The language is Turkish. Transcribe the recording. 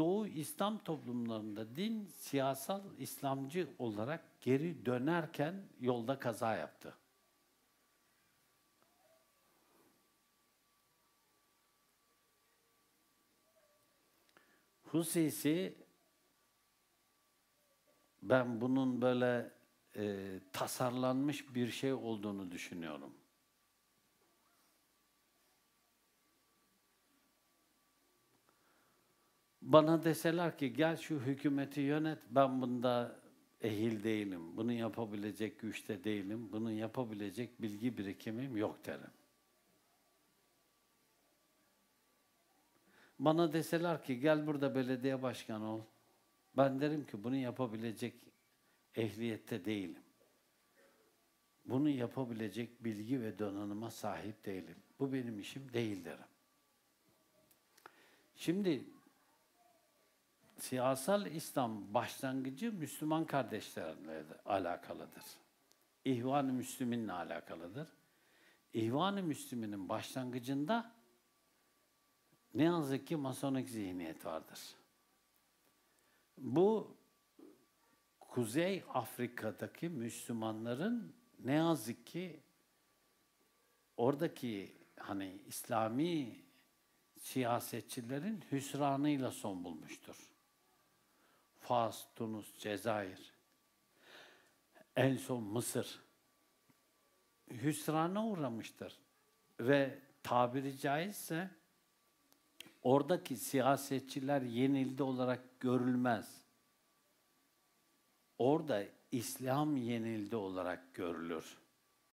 Doğu İslam toplumlarında din siyasal İslamcı olarak geri dönerken yolda kaza yaptı. Huseysi, ben bunun böyle tasarlanmış bir şey olduğunu düşünüyorum. Bana deseler ki gel şu hükümeti yönet, ben bunda ehil değilim, bunu yapabilecek güçte değilim, bunu yapabilecek bilgi birikimim yok derim. Bana deseler ki gel burada belediye başkanı ol, ben derim ki bunu yapabilecek ehliyette değilim. Bunu yapabilecek bilgi ve donanıma sahip değilim. Bu benim işim değil derim. Şimdi siyasal İslam başlangıcı Müslüman kardeşlerle alakalıdır. İhvan-ı Müslüminle alakalıdır. İhvan-ı Müslüminin başlangıcında ne yazık ki masonik zihniyet vardır. Bu Kuzey Afrika'daki Müslümanların ne yazık ki oradaki hani İslami siyasetçilerin hüsranıyla son bulmuştur. Fas, Tunus, Cezayir, en son Mısır hüsrana uğramıştır ve tabiri caizse oradaki siyasetçiler yenildi olarak görülmez. Orada İslam yenildi olarak görülür.